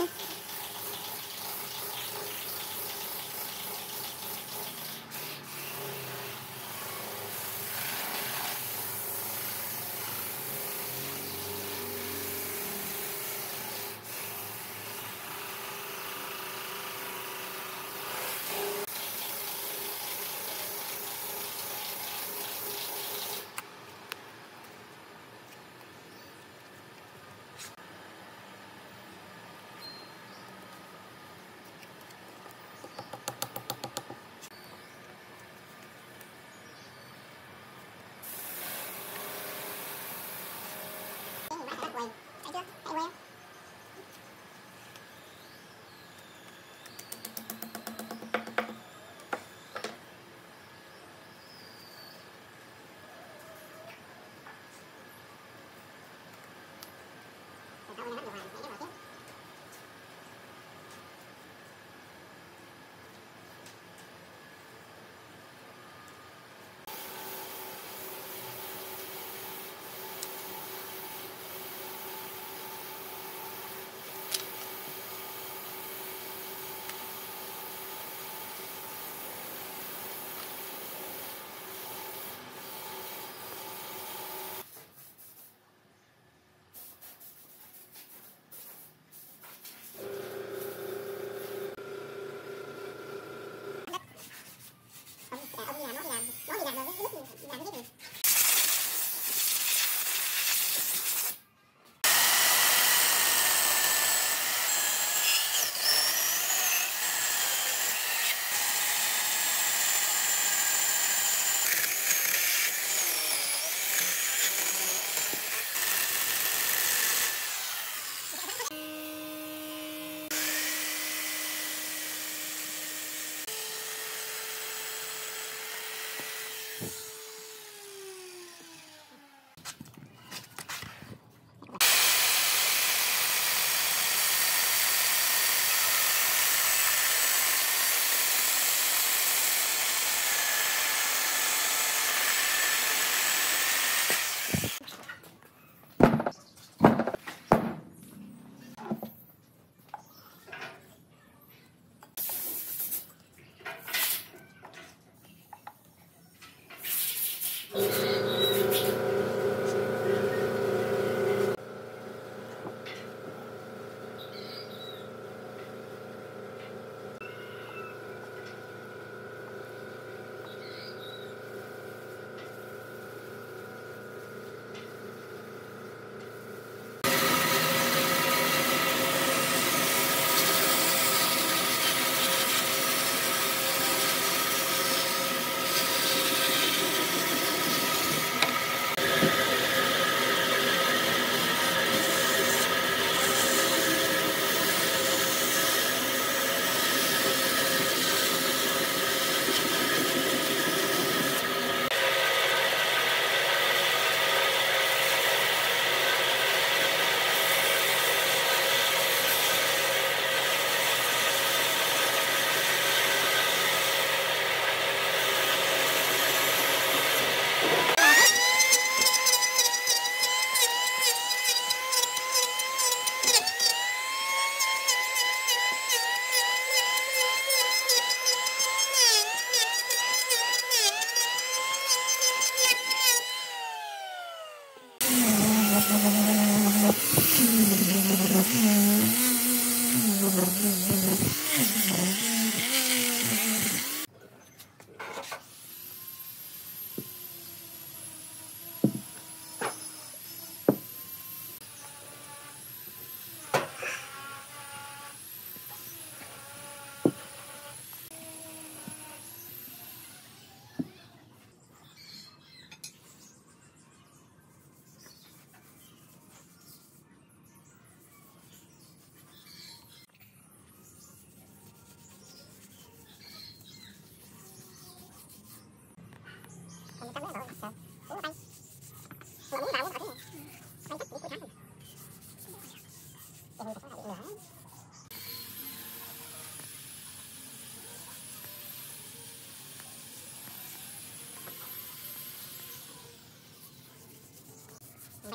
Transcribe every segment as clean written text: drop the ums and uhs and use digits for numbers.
Mày có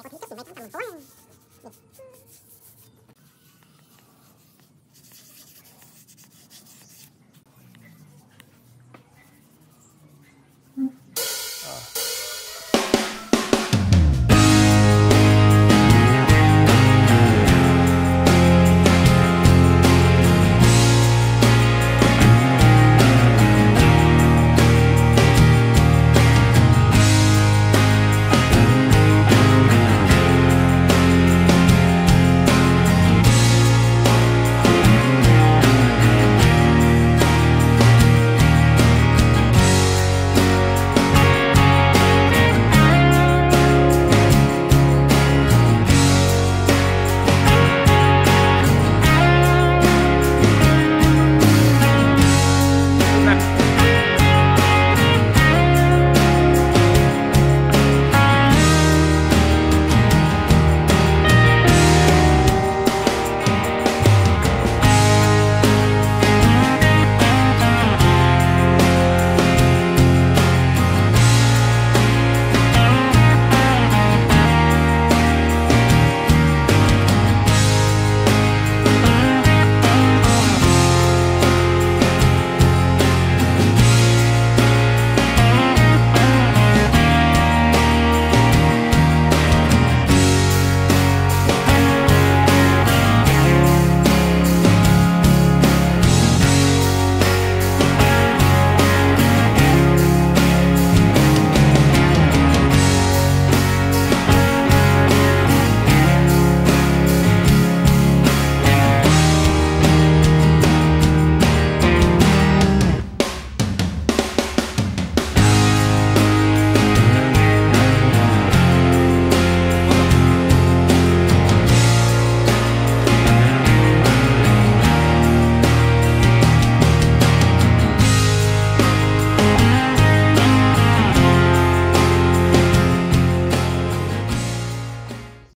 thích các sự mày thắng thằng tối không?